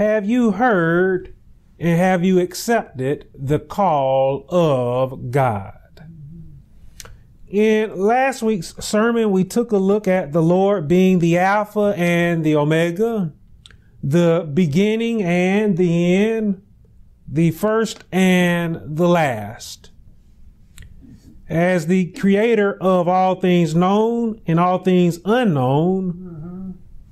Have you heard and have you accepted the call of God? In last week's sermon, we took a look at the Lord being the Alpha and the Omega, the beginning and the end, the first and the last. As the creator of all things known and all things unknown,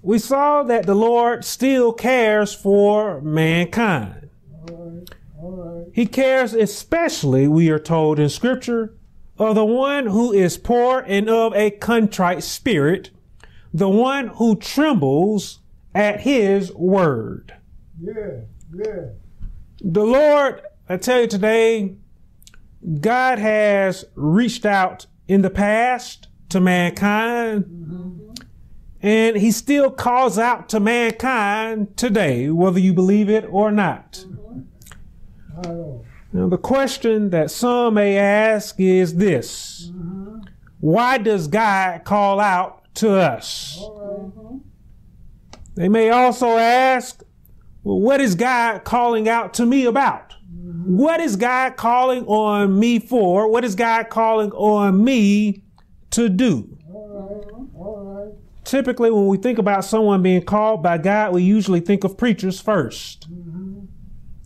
we saw that the Lord still cares for mankind. All right. He cares especially, we are told in Scripture, of the one who is poor and of a contrite spirit, the one who trembles at his word. Yeah. The Lord, I tell you today, God has reached out in the past to mankind, and he still calls out to mankind today, whether you believe it or not. Now, the question that some may ask is this: why does God call out to us? They may also ask, well, what is God calling out to me about? What is God calling on me for? What is God calling on me to do? All right. Typically, when we think about someone being called by God, we usually think of preachers first.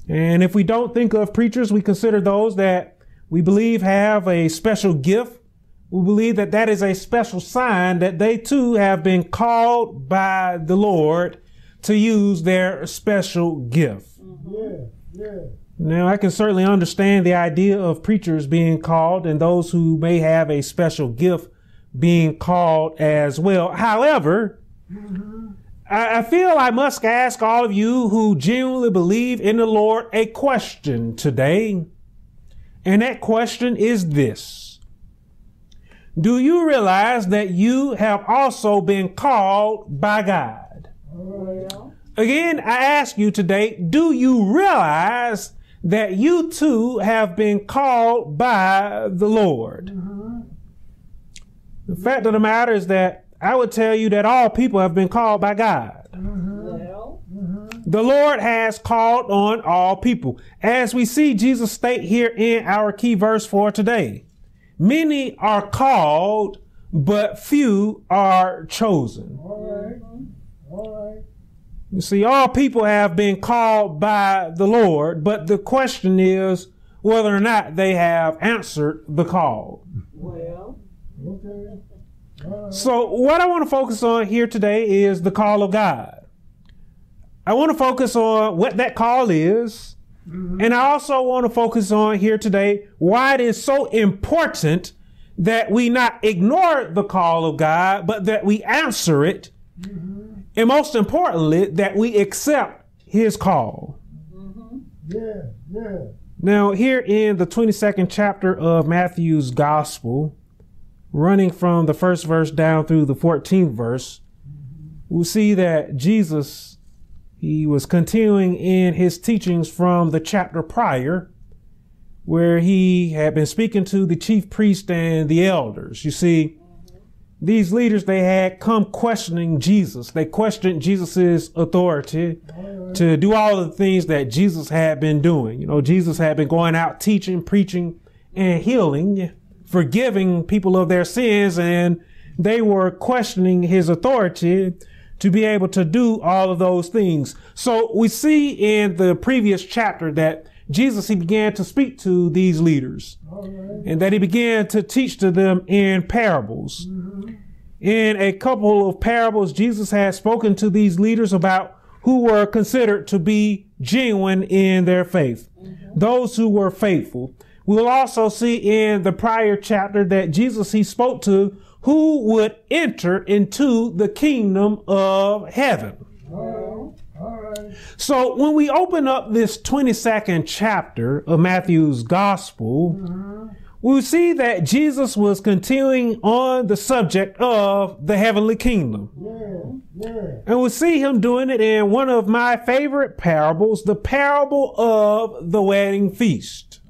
And if we don't think of preachers, we consider those that we believe have a special gift. We believe that that is a special sign that they too have been called by the Lord to use their special gift. Now, I can certainly understand the idea of preachers being called and those who may have a special gift being called as well. However, I feel I must ask all of you who genuinely believe in the Lord a question today. And that question is this: do you realize that you have also been called by God? Again, I ask you today, do you realize that you too have been called by the Lord? The fact of the matter is that I would tell you that all people have been called by God. The Lord has called on all people, as we see Jesus state here in our key verse for today. Many are called, but few are chosen. All right. You see, all people have been called by the Lord, but the question is whether or not they have answered the call. So what I want to focus on here today is the call of God. I want to focus on what that call is. And I also want to focus on here today why it is so important that we not ignore the call of God, but that we answer it. And most importantly, that we accept his call. Now, here in the 22nd chapter of Matthew's gospel, running from the first verse down through the 14th verse, we'll see that Jesus, he was continuing in his teachings from the chapter prior, where he had been speaking to the chief priests and the elders. You see, these leaders, they had come questioning Jesus. They questioned Jesus's authority to do all the things that Jesus had been doing. You know, Jesus had been going out teaching, preaching, and healing, forgiving people of their sins, and they were questioning his authority to be able to do all of those things. So we see in the previous chapter that Jesus, he began to speak to these leaders and that he began to teach to them in parables. In a couple of parables, Jesus had spoken to these leaders about who were considered to be genuine in their faith, those who were faithful. We'll also see in the prior chapter that Jesus, he spoke to who would enter into the kingdom of heaven. So when we open up this 22nd chapter of Matthew's gospel, we'll see that Jesus was continuing on the subject of the heavenly kingdom. And we'll see him doing it in one of my favorite parables, the parable of the wedding feast.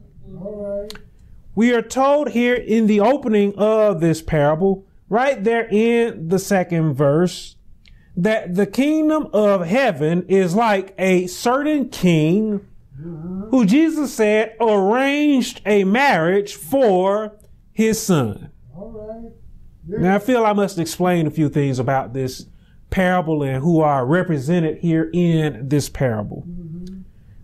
We are told here in the opening of this parable, right there in the second verse, that the kingdom of heaven is like a certain king who, Jesus said, arranged a marriage for his son. All right. Yeah. Now, I feel I must explain a few things about this parable and who are represented here in this parable. Mm-hmm.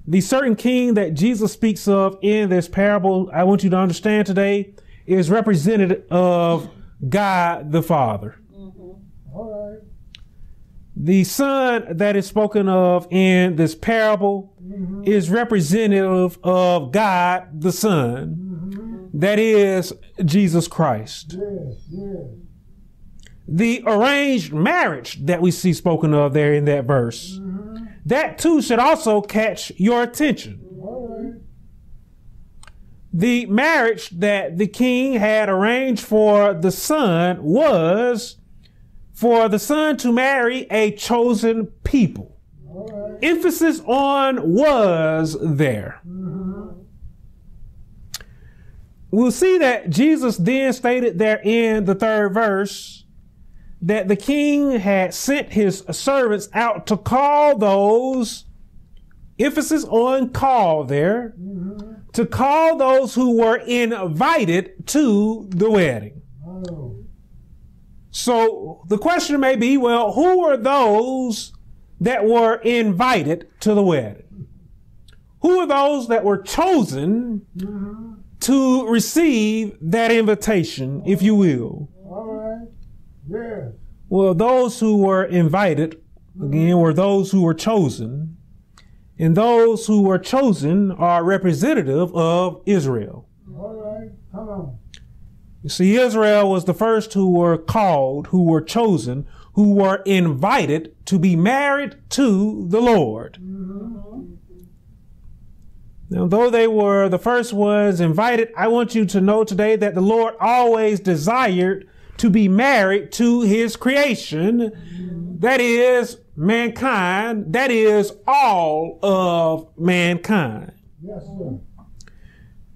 The certain king that Jesus speaks of in this parable, I want you to understand today, is representative of God the Father. Mm-hmm. All right. The son that is spoken of in this parable mm-hmm. is representative of God the Son. Mm-hmm. That is Jesus Christ. Yes, yes. The arranged marriage that we see spoken of there in that verse, mm-hmm. that too should also catch your attention. All right. The marriage that the king had arranged for the son was for the son to marry a chosen people. Right. Emphasis on was there. Mm-hmm. We'll see that Jesus then stated there in the third verse that the king had sent his servants out to call those, emphasis on call there, mm-hmm. to call those who were invited to the wedding. Oh. So the question may be, well, who are those that were invited to the wedding? Who are those that were chosen mm-hmm. to receive that invitation, if you will? All right. Yeah. Well, those who were invited, again, were those who were chosen. And those who were chosen are representative of Israel. All right. Come on. You see, Israel was the first who were called, who were chosen, who were invited to be married to the Lord. Mm-hmm. Now, though they were the first ones invited, I want you to know today that the Lord always desired to be married to his creation, mm-hmm. that is mankind, that is all of mankind. Yes, sir.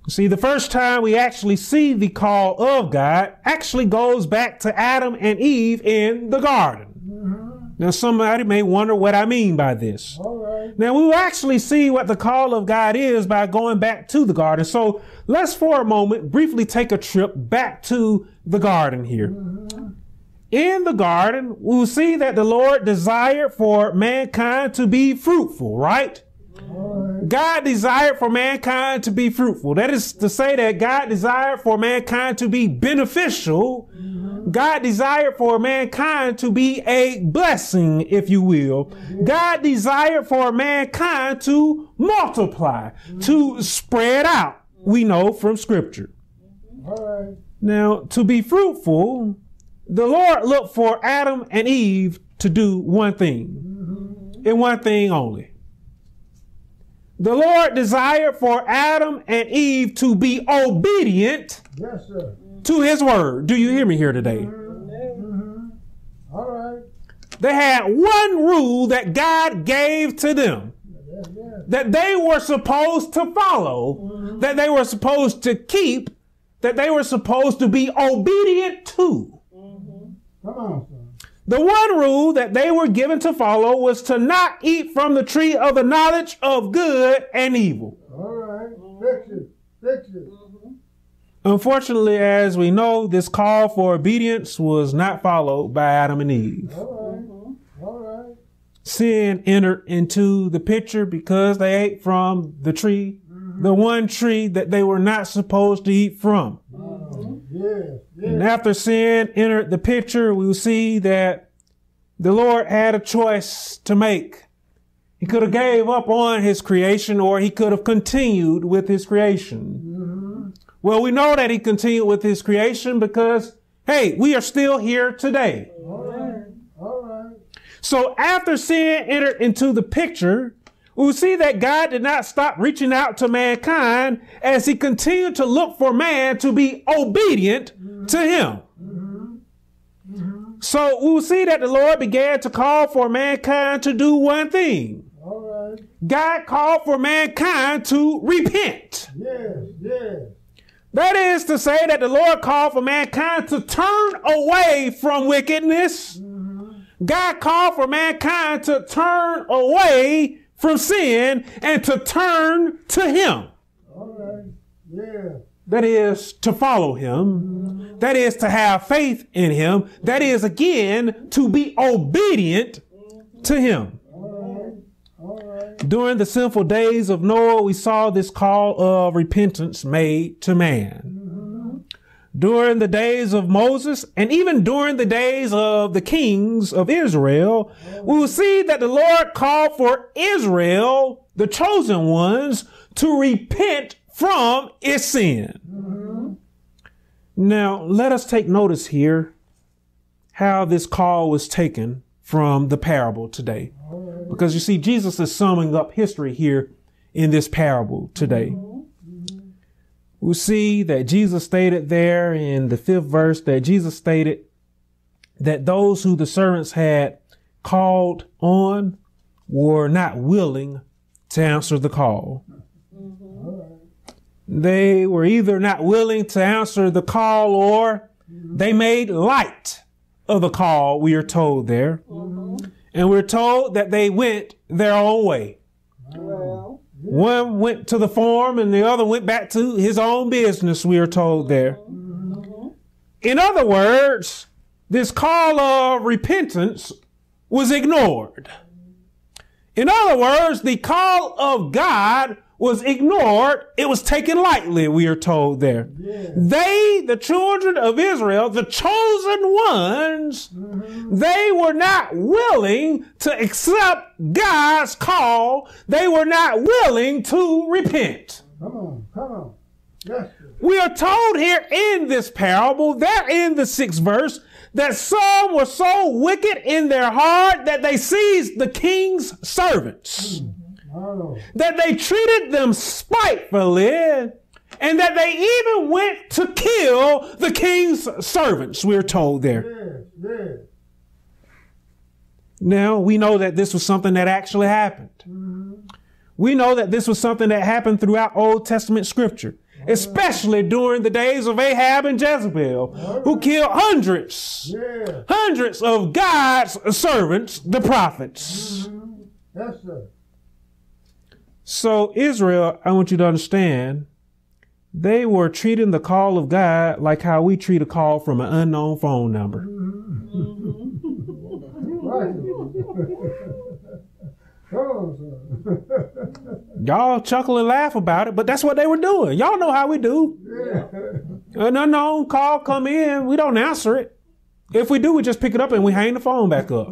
See, the first time we actually see the call of God actually goes back to Adam and Eve in the garden. Mm-hmm. Now, somebody may wonder what I mean by this. All right. Now, we will actually see what the call of God is by going back to the garden. So let's for a moment briefly take a trip back to the garden here. Mm-hmm. In the garden, we'll see that the Lord desired for mankind to be fruitful, right? God desired for mankind to be fruitful. That is to say that God desired for mankind to be beneficial. Mm-hmm. God desired for mankind to be a blessing, if you will. Mm-hmm. God desired for mankind to multiply, mm-hmm. to spread out, we know from Scripture. All right. Now, to be fruitful, the Lord looked for Adam and Eve to do one thing, mm-hmm. and one thing only. The Lord desired for Adam and Eve to be obedient, yes, sir. To his word. Do you hear me here today? Mm-hmm. All right. They had one rule that God gave to them, that they were supposed to follow, mm-hmm. that they were supposed to keep, that they were supposed to be obedient to. Mm-hmm. Come on, sir. The one rule that they were given to follow was to not eat from the tree of the knowledge of good and evil. All right. Fix it. Mm-hmm. Unfortunately, as we know, this call for obedience was not followed by Adam and Eve. All right. Mm-hmm. All right. Sin entered into the picture because they ate from the tree, mm-hmm. the one tree that they were not supposed to eat from. Yes. And after sin entered the picture, we will see that the Lord had a choice to make. He could have gave up on his creation, or he could have continued with his creation. Mm-hmm. Well, we know that he continued with his creation because, hey, we are still here today. All right. So after sin entered into the picture, we see that God did not stop reaching out to mankind as he continued to look for man to be obedient mm-hmm. to him. Mm-hmm. Mm-hmm. So we will see that the Lord began to call for mankind to do one thing. All right. God called for mankind to repent. Yes. That is to say that the Lord called for mankind to turn away from wickedness. Mm-hmm. God called for mankind to turn away from sin and to turn to him. All right. Yeah. That is to follow him. That is to have faith in him. That is, again, to be obedient to him. During the sinful days of Noah, we saw this call of repentance made to man. During the days of Moses, and even during the days of the kings of Israel, we will see that the Lord called for Israel, the chosen ones, to repent from its sin. Now, let us take notice here how this call was taken from the parable today. Because you see, Jesus is summing up history here in this parable today. We'll see that Jesus stated there in the 5th verse that Jesus stated that those who the servants had called on were not willing to answer the call. They were either not willing to answer the call or they made light of the call, we are told there. And we're told that they went their own way. Well, one went to the farm and the other went back to his own business, we are told there. In other words, this call of repentance was ignored. In other words, the call of God was ignored. It was taken lightly, we are told there. Yeah. They, the children of Israel, the chosen ones, they were not willing to accept God's call. They were not willing to repent. Come on, come on. Yes. We are told here in this parable, there in the 6th verse, that some were so wicked in their heart that they seized the king's servants. That they treated them spitefully, and that they even went to kill the king's servants, we're told there. Now, we know that this was something that actually happened. We know that this was something that happened throughout Old Testament scripture, especially during the days of Ahab and Jezebel, who killed hundreds of God's servants, the prophets. Yes, sir. So Israel, I want you to understand, they were treating the call of God like how we treat a call from an unknown phone number. Y'all chuckle and laugh about it, but that's what they were doing. Y'all know how we do. An unknown call come in, we don't answer it. If we do, we just pick it up and we hang the phone back up.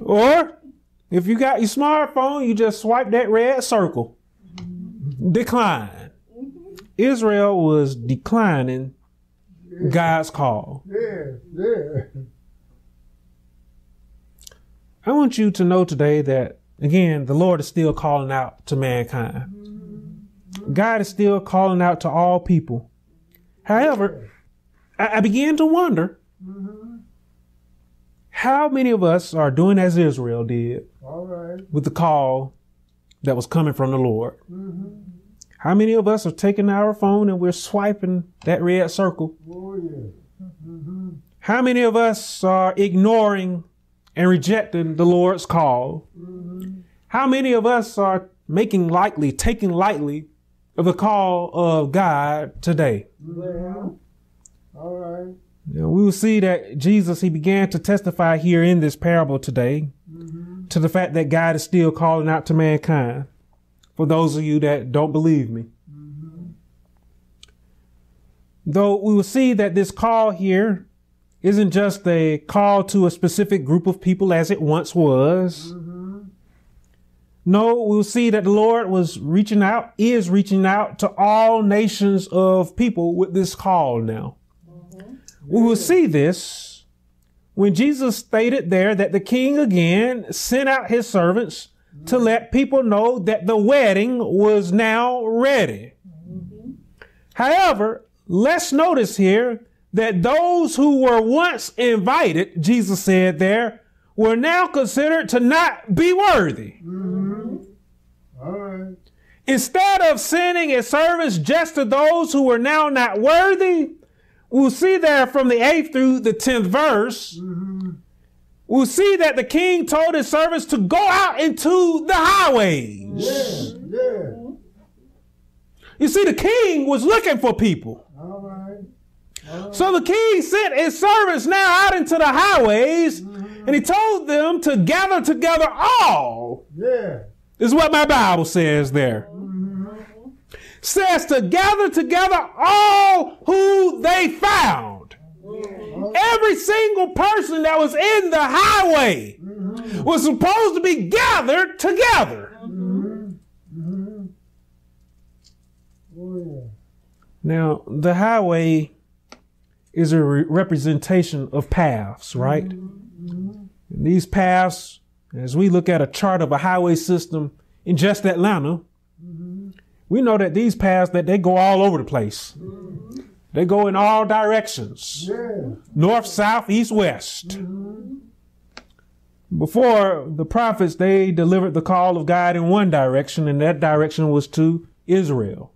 Or if you got your smartphone, you just swipe that red circle. Decline. Israel was declining God's call. I want you to know today that, again, the Lord is still calling out to mankind. God is still calling out to all people. However, I began to wonder, how many of us are doing as Israel did with the call that was coming from the Lord? How many of us are taking our phone and we're swiping that red circle? How many of us are ignoring and rejecting the Lord's call? How many of us are taking lightly of the call of God today? Now, we will see that Jesus, he began to testify here in this parable today to the fact that God is still calling out to mankind. For those of you that don't believe me. Though we will see that this call here isn't just a call to a specific group of people as it once was. No, we'll see that the Lord is reaching out to all nations of people with this call now. We will see this when Jesus stated there that the king again sent out his servants to let people know that the wedding was now ready. However, let's notice here that those who were once invited, Jesus said there, were now considered to not be worthy. All right. Instead of sending a service just to those who were now not worthy, we'll see there from the 8th through the 10th verse we'll see that the king told his servants to go out into the highways. Yeah, yeah. You see, the king was looking for people. All right. All right. So the king sent his servants now out into the highways, mm-hmm. and he told them to gather together all. Yeah. Is what my Bible says there. Mm-hmm. Says to gather together all who they found. Mm-hmm. Every single person that was in the highway mm-hmm. was supposed to be gathered together. Now, the highway is a representation of paths, right? Mm-hmm. And these paths, as we look at a chart of a highway system in just Atlanta, mm-hmm. we know that these paths, that they go all over the place. Mm-hmm. They go in all directions, yeah. north, south, east, west. Mm-hmm. Before, the prophets, they delivered the call of God in one direction, and that direction was to Israel.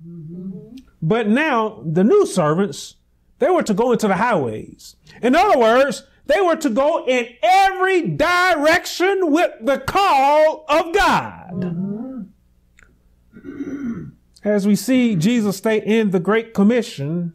But now the new servants, they were to go into the highways. In other words, they were to go in every direction with the call of God. Mm-hmm. As we see Jesus state in the Great Commission,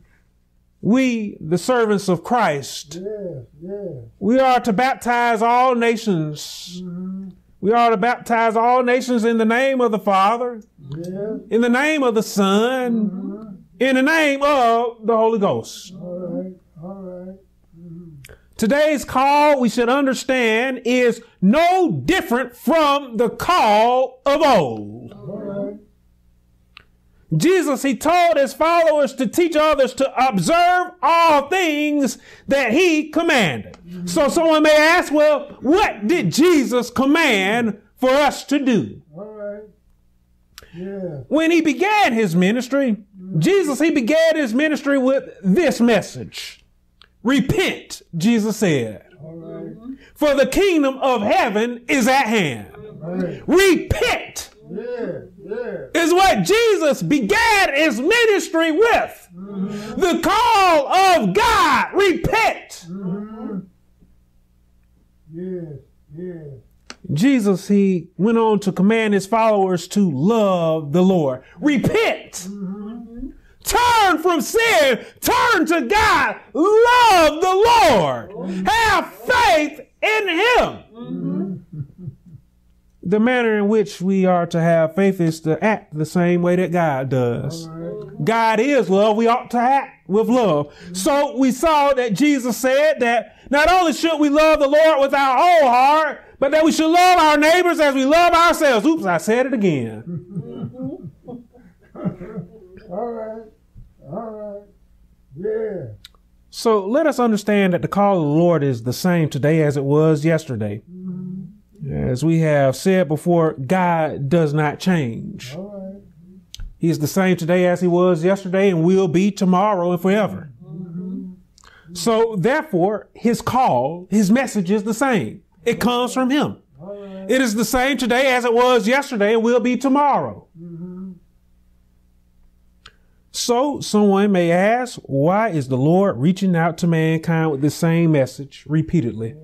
we, the servants of Christ, yeah, yeah. we are to baptize all nations. Mm-hmm. We are to baptize all nations in the name of the Father, yeah. in the name of the Son, mm-hmm. in the name of the Holy Ghost. All right, all right. Mm-hmm. Today's call, we should understand, is no different from the call of old. All right. Jesus, he told his followers to teach others to observe all things that he commanded. Mm-hmm. So someone may ask, well, what did Jesus command for us to do? All right. Yeah. When he began his ministry, Jesus, he began his ministry with this message. Repent, Jesus said, right. for the kingdom of heaven is at hand. Right. Repent yeah, yeah. is what Jesus began his ministry with. Mm-hmm. The call of God, repent. Mm-hmm. Yeah, yeah. Jesus, he went on to command his followers to love the Lord. Repent. Mm-hmm. Turn from sin. Turn to God. Love the Lord. Mm-hmm. Have faith in him. Mm-hmm. The manner in which we are to have faith is to act the same way that God does. Right. God is love. We ought to act with love. Mm-hmm. So we saw that Jesus said that not only should we love the Lord with our whole heart, but that we should love our neighbors as we love ourselves. Oops, I said it again. All right, yeah. So let us understand that the call of the Lord is the same today as it was yesterday. Mm-hmm. As we have said before, God does not change. All right. He is the same today as he was yesterday and will be tomorrow and forever. Mm-hmm. So therefore, his call, his message is the same. It comes from him. Right. It is the same today as it was yesterday and will be tomorrow. Mm-hmm. So someone may ask, why is the Lord reaching out to mankind with the same message repeatedly,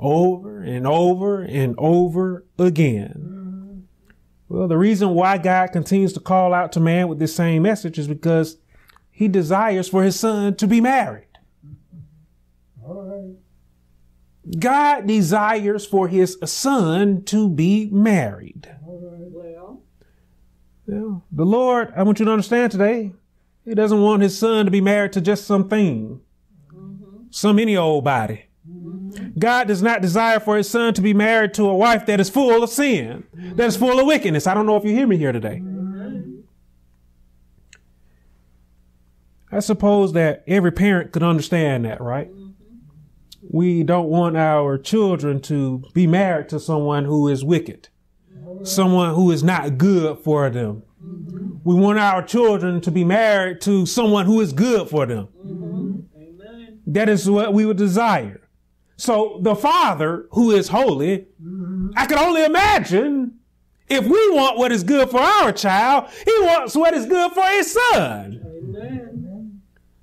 over and over and over again? Mm-hmm. Well, the reason why God continues to call out to man with the same message is because he desires for his son to be married. All right. God desires for his son to be married. Well, yeah. The Lord, I want you to understand today, he doesn't want his son to be married to just something, mm-hmm. any old body. Mm-hmm. God does not desire for his son to be married to a wife that is full of sin, mm-hmm. that is full of wickedness. I don't know if you hear me here today. Mm-hmm. I suppose that every parent could understand that, right? We don't want our children to be married to someone who is wicked, someone who is not good for them. Mm-hmm. We want our children to be married to someone who is good for them. Mm-hmm. Amen. That is what we would desire. So the Father who is holy, mm-hmm. I can only imagine if we want what is good for our child, he wants what is good for his son. Amen.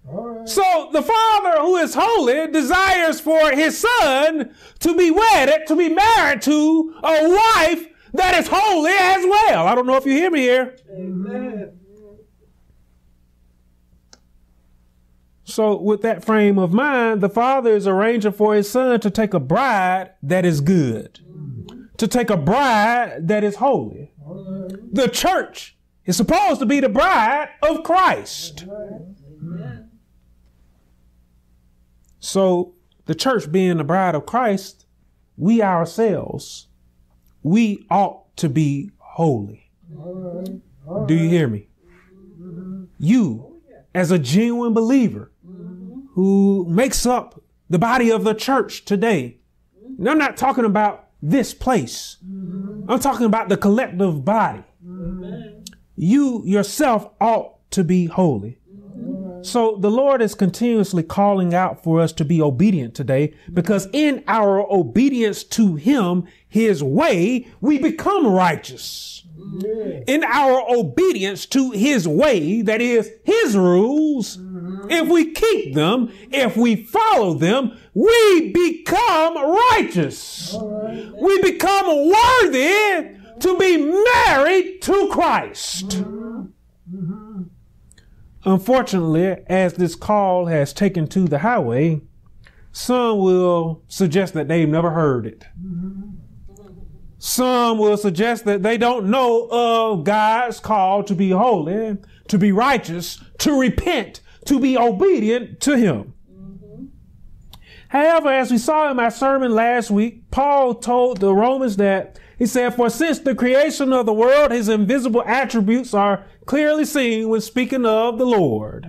Right. So the Father who is holy desires for his son to be wedded, to be married to a wife that is holy as well. I don't know if you hear me here. Amen. So with that frame of mind, the Father is arranging for his son to take a bride that is good, to take a bride that is holy. Right. The church is supposed to be the bride of Christ. So the church being the bride of Christ, we ourselves, we ought to be holy. All right. Do you hear me? Mm-hmm. You, as a genuine believer who makes up the body of the church today, and I'm not talking about this place. I'm talking about the collective body. You yourself ought to be holy. So the Lord is continuously calling out for us to be obedient today, because in our obedience to him, his way, we become righteous. In our obedience to his way, that is his rules, if we keep them, if we follow them, we become righteous. We become worthy to be married to Christ. Unfortunately, as this call has taken to the highway, some will suggest that they've never heard it. Some will suggest that they don't know of God's call to be holy, to be righteous, to repent, to be obedient to him. However, as we saw in my sermon last week, Paul told the Romans that he said, for since the creation of the world, his invisible attributes are clearly seen when speaking of the Lord.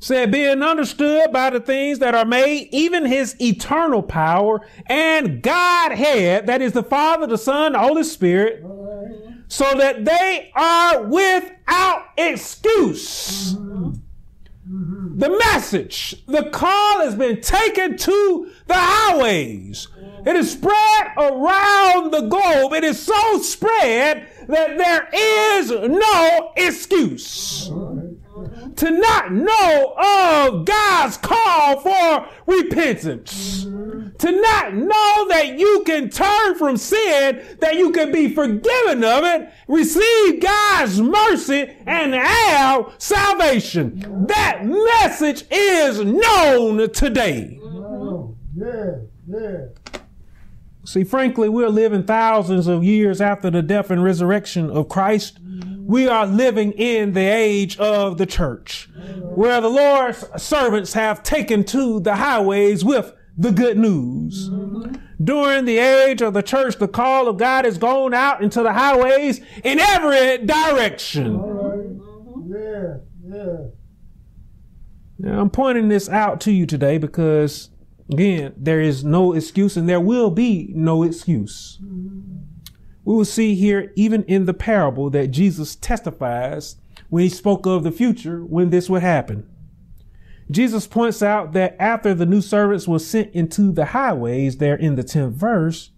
Said, being understood by the things that are made, even his eternal power and Godhead, that is the Father, the Son, the Holy Spirit, so that they are without excuse. The message, the call has been taken to the highways. It is spread around the globe. It is so spread that there is no excuse to not know of God's call for repentance, to not know that you can turn from sin, that you can be forgiven of it, receive God's mercy, and have salvation. That message is known today. See, frankly, we're living thousands of years after the death and resurrection of Christ. We are living in the age of the church, where the Lord's servants have taken to the highways with the good news. During the age of the church, the call of God has gone out into the highways in every direction. Now, I'm pointing this out to you today because, again, there is no excuse and there will be no excuse. We will see here, even in the parable, that Jesus testifies when he spoke of the future, when this would happen. Jesus points out that after the new servants were sent into the highways, there in the 10th verse,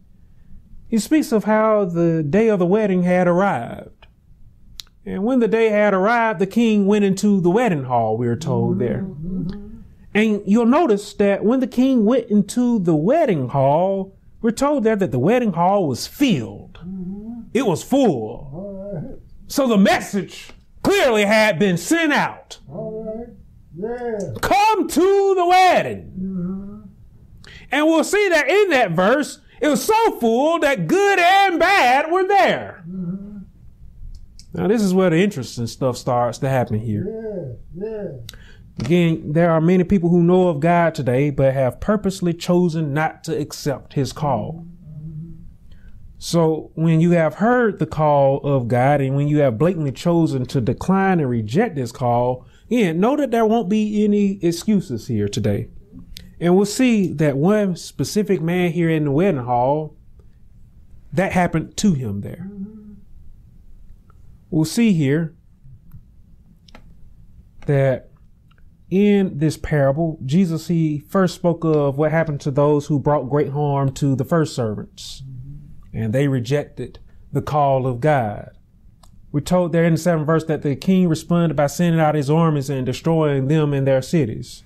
he speaks of how the day of the wedding had arrived. And when the day had arrived, the king went into the wedding hall, we are told there. And you'll notice that when the king went into the wedding hall, we're told there that the wedding hall was filled. It was full. So the message clearly had been sent out. Come to the wedding. And we'll see that in that verse, it was so full that good and bad were there. Now, this is where the interesting stuff starts to happen here. Again, there are many people who know of God today, but have purposely chosen not to accept his call. So when you have heard the call of God and when you have blatantly chosen to decline and reject this call, again, know that there won't be any excuses here today. And we'll see that one specific man here in the wedding hall, that happened to him there. We'll see here that in this parable, Jesus, he first spoke of what happened to those who brought great harm to the first servants, and they rejected the call of God. We're told there in the 7th verse that the king responded by sending out his armies and destroying them and their cities.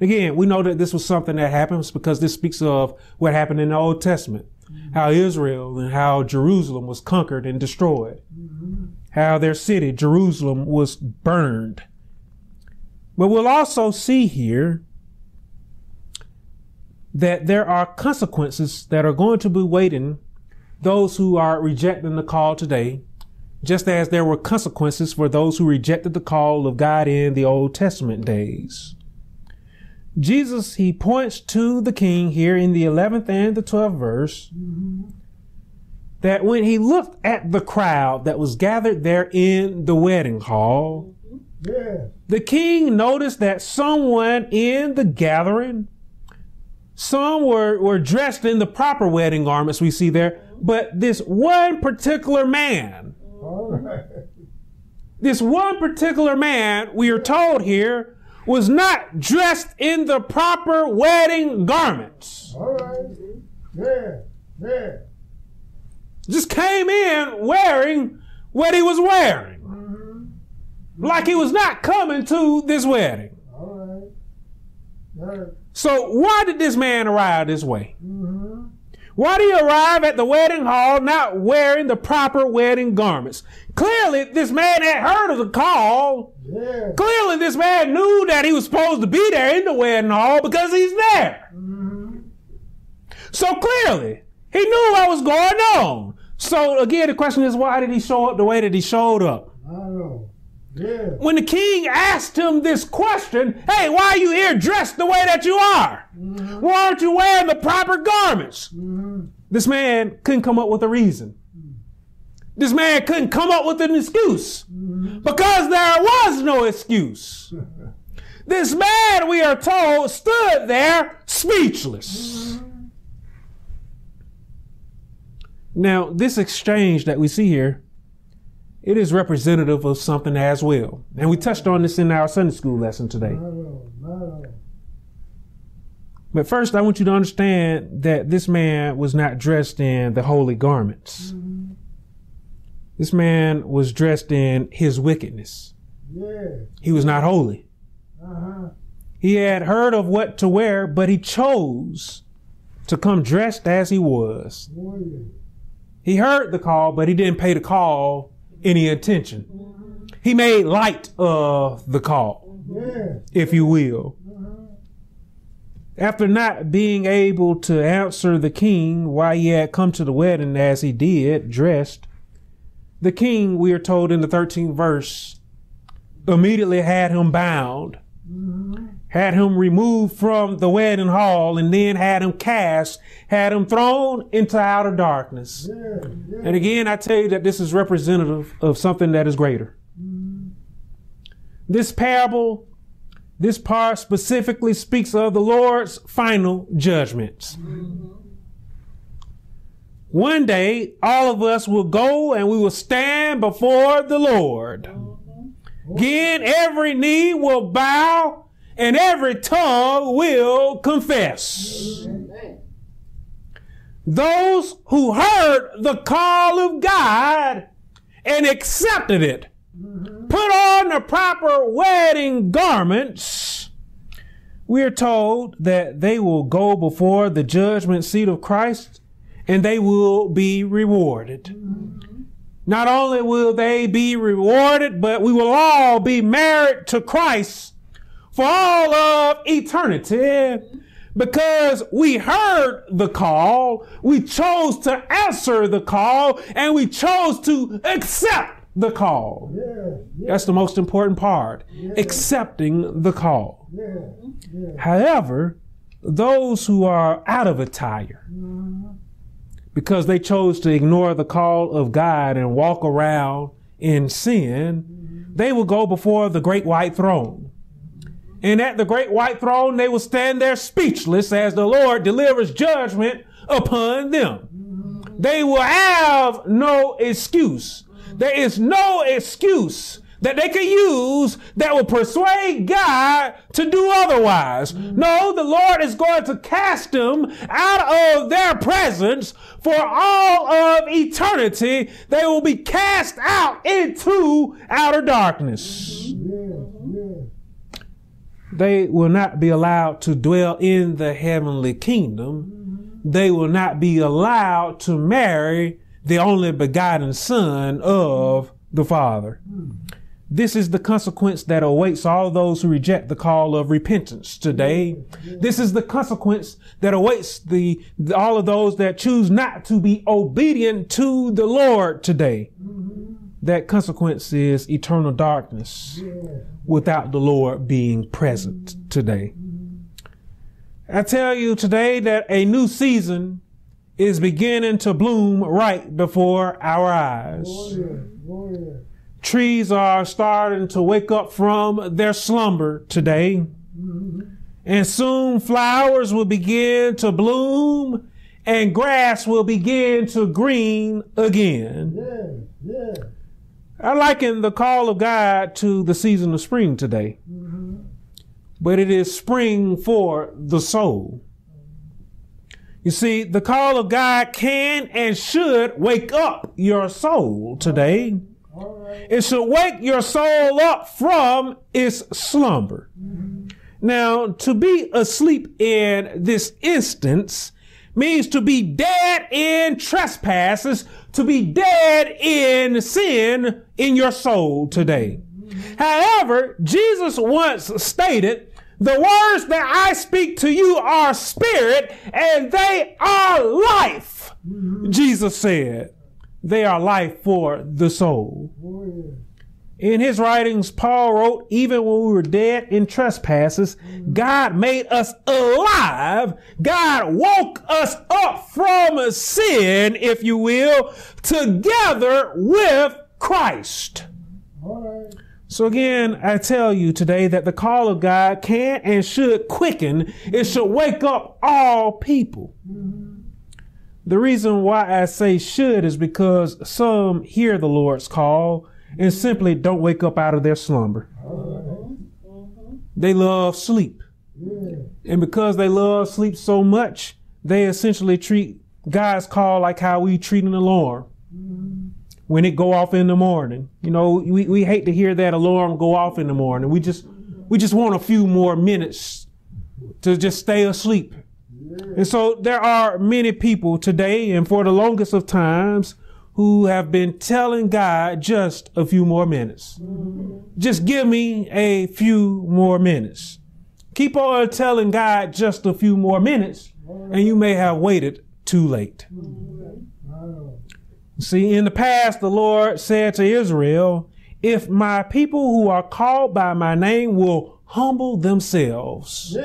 Again, we know that this was something that happens because this speaks of what happened in the Old Testament, mm-hmm. how Israel and how Jerusalem was conquered and destroyed, mm-hmm. how their city, Jerusalem, was burned. But we'll also see here that there are consequences that are going to be waiting those who are rejecting the call today, just as there were consequences for those who rejected the call of God in the Old Testament days. Jesus, he points to the king here in the 11th and the 12th verse, mm-hmm. that when he looked at the crowd that was gathered there in the wedding hall, yeah. the king noticed that someone in the gathering, some were dressed in the proper wedding garments we see there, but this one particular man, we are told here, was not dressed in the proper wedding garments. All right. Yeah. Yeah. Just came in wearing what he was wearing. Mm-hmm. Like he was not coming to this wedding. All right. All right. So why did this man arrive this way? Mm-hmm. Why do you arrive at the wedding hall not wearing the proper wedding garments? Clearly, this man had heard of the call. Yeah. Clearly, this man knew that he was supposed to be there in the wedding hall because he's there. Mm-hmm. So clearly, he knew what was going on. So again, the question is, why did he show up the way that he showed up? I don't know. Yeah. When the king asked him this question, hey, why are you here dressed the way that you are? Mm-hmm. Why aren't you wearing the proper garments? Mm-hmm. This man couldn't come up with a reason. Mm-hmm. This man couldn't come up with an excuse, mm-hmm. because there was no excuse. This man, we are told, stood there speechless. Mm-hmm. Now, this exchange that we see here, it is representative of something as well. And we touched on this in our Sunday school lesson today. No. But first, I want you to understand that this man was not dressed in the holy garments. Mm-hmm. This man was dressed in his wickedness. Yeah. He was not holy. Uh-huh. He had heard of what to wear, but he chose to come dressed as he was. Oh, yeah. He heard the call, but he didn't pay the call any attention. Mm-hmm. He made light of the call, yeah. if you will. Mm-hmm. After not being able to answer the king why he had come to the wedding as he did, dressed, the king, we are told in the 13th verse, immediately had him bound, mm-hmm. had him removed from the wedding hall, and then had him thrown into outer darkness. Yeah, yeah. And again, I tell you that this is representative of something that is greater. Mm-hmm. This parable, this part specifically speaks of the Lord's final judgments. Mm-hmm. One day, all of us will go and we will stand before the Lord. Mm-hmm. Again, every knee will bow and every tongue will confess. Amen. Those who heard the call of God and accepted it, mm-hmm. put on the proper wedding garments, we are told that they will go before the judgment seat of Christ and they will be rewarded. Mm-hmm. Not only will they be rewarded, but we will all be married to Christ for all of eternity, because we heard the call, we chose to answer the call, and we chose to accept the call. Yeah. That's the most important part, accepting the call. Yeah. However, those who are out of attire, mm-hmm. because they chose to ignore the call of God and walk around in sin, mm-hmm. they will go before the great white throne. And at the great white throne, they will stand there speechless as the Lord delivers judgment upon them. Mm-hmm. They will have no excuse. Mm-hmm. There is no excuse that they could use that will persuade God to do otherwise. No, the Lord is going to cast them out of their presence for all of eternity. They will be cast out into outer darkness. They will not be allowed to dwell in the heavenly kingdom. They will not be allowed to marry the only begotten Son of the Father. This is the consequence that awaits all those who reject the call of repentance today. This is the consequence that awaits all of those that choose not to be obedient to the Lord today. That consequence is eternal darkness without the Lord being present today. I tell you today that a new season is beginning to bloom right before our eyes. Trees are starting to wake up from their slumber today. And soon flowers will begin to bloom and grass will begin to green again. I liken the call of God to the season of spring today. But it is spring for the soul. You see, the call of God can and should wake up your soul today. It should wake your soul up from its slumber. Now, to be asleep in this instance means to be dead in trespasses, to be dead in sin in your soul today. However, Jesus once stated, "The words that I speak to you are spirit and they are life," Jesus said. They are life for the soul. In his writings, Paul wrote, even when we were dead in trespasses, God made us alive. God woke us up from sin, if you will, together with Christ. So again, I tell you today that the call of God can and should quicken. It should wake up all people. The reason why I say should is because some hear the Lord's call and simply don't wake up out of their slumber. They love sleep. And because they love sleep so much, they essentially treat God's call like how we treat an alarm when it go off in the morning. You know, we hate to hear that alarm go off in the morning. We just want a few more minutes to just stay asleep. And so there are many people today and for the longest of times who have been telling God just a few more minutes. Just give me a few more minutes. Keep on telling God just a few more minutes and you may have waited too late. See, in the past, the Lord said to Israel, if my people who are called by my name will humble themselves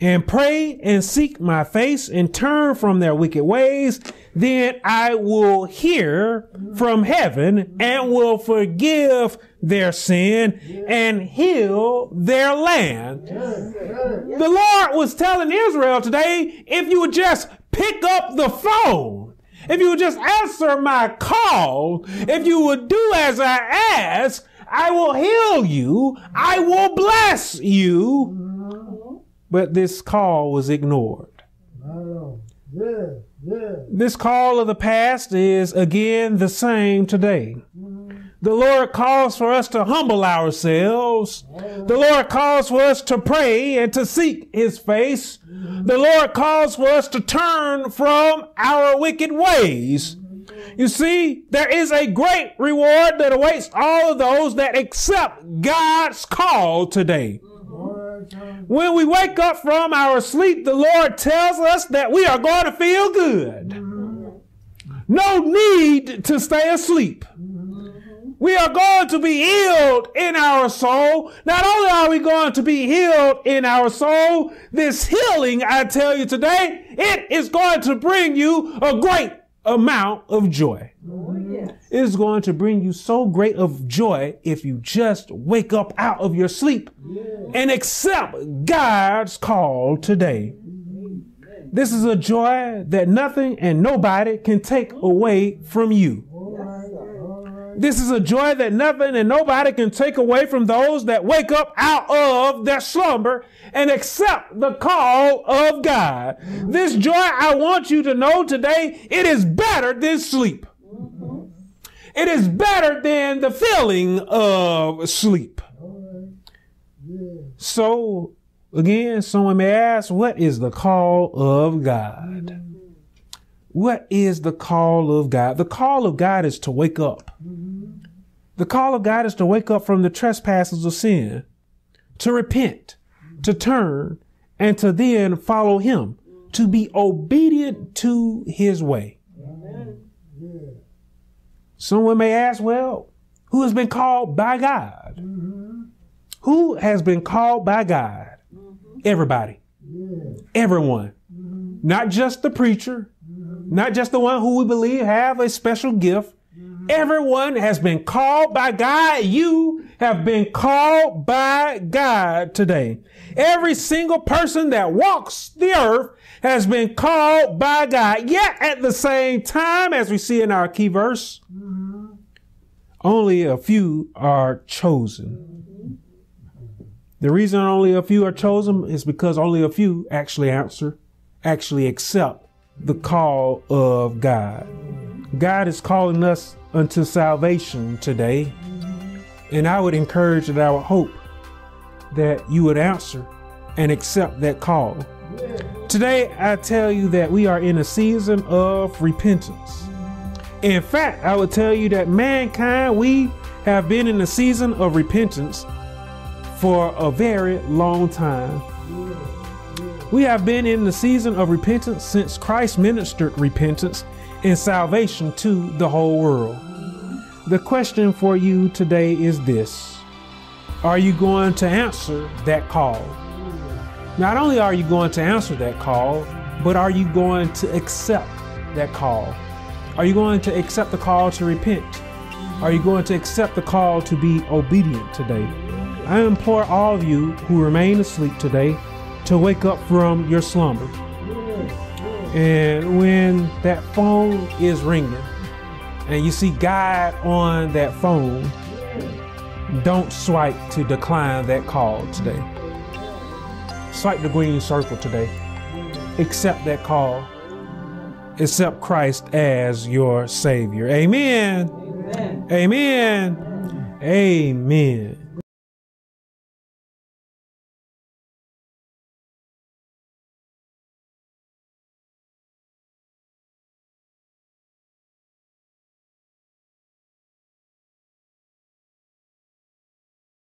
and pray and seek my face and turn from their wicked ways, then I will hear from heaven and will forgive their sin and heal their land. The Lord was telling Israel today, if you would just pick up the phone, if you would just answer my call, if you would do as I ask, I will heal you. I will bless you. But this call was ignored. This call of the past is again the same today. The Lord calls for us to humble ourselves. The Lord calls for us to pray and to seek his face. The Lord calls for us to turn from our wicked ways. You see, there is a great reward that awaits all of those that accept God's call today. When we wake up from our sleep, the Lord tells us that we are going to feel good. No need to stay asleep. We are going to be healed in our soul. Not only are we going to be healed in our soul, this healing, I tell you today, it is going to bring you a great amount of joy. It is going to bring you so great of joy if you just wake up out of your sleep and accept God's call today. This is a joy that nothing and nobody can take away from you. This is a joy that nothing and nobody can take away from those that wake up out of their slumber and accept the call of God. This joy, I want you to know today, it is better than sleep. It is better than the feeling of sleep. So again, someone may ask, what is the call of God? What is the call of God? The call of God is to wake up. The call of God is to wake up from the trespasses of sin, to repent, to turn, and to then follow him, to be obedient to his way. Someone may ask, well, who has been called by God? Who has been called by God? Everybody. Everyone. Not just the preacher. Not just the one who we believe have a special gift. Everyone has been called by God. You have been called by God today. Every single person that walks the earth has been called by God. Yet at the same time, as we see in our key verse, only a few are chosen. The reason only a few are chosen is because only a few actually accept the call of God. God is calling us unto salvation today. And I would encourage and I would hope that you would answer and accept that call. Today, I tell you that we are in a season of repentance. In fact, I would tell you that mankind, we have been in a season of repentance for a very long time. We have been in the season of repentance since Christ ministered repentance and salvation to the whole world. The question for you today is this: are you going to answer that call? Not only are you going to answer that call, but are you going to accept that call? Are you going to accept the call to repent? Are you going to accept the call to be obedient today? I implore all of you who remain asleep today to wake up from your slumber. And when that phone is ringing and you see God on that phone, don't swipe to decline that call today. Swipe the green circle today. Accept that call. Accept Christ as your Savior. Amen. Amen. Amen. Amen. Amen.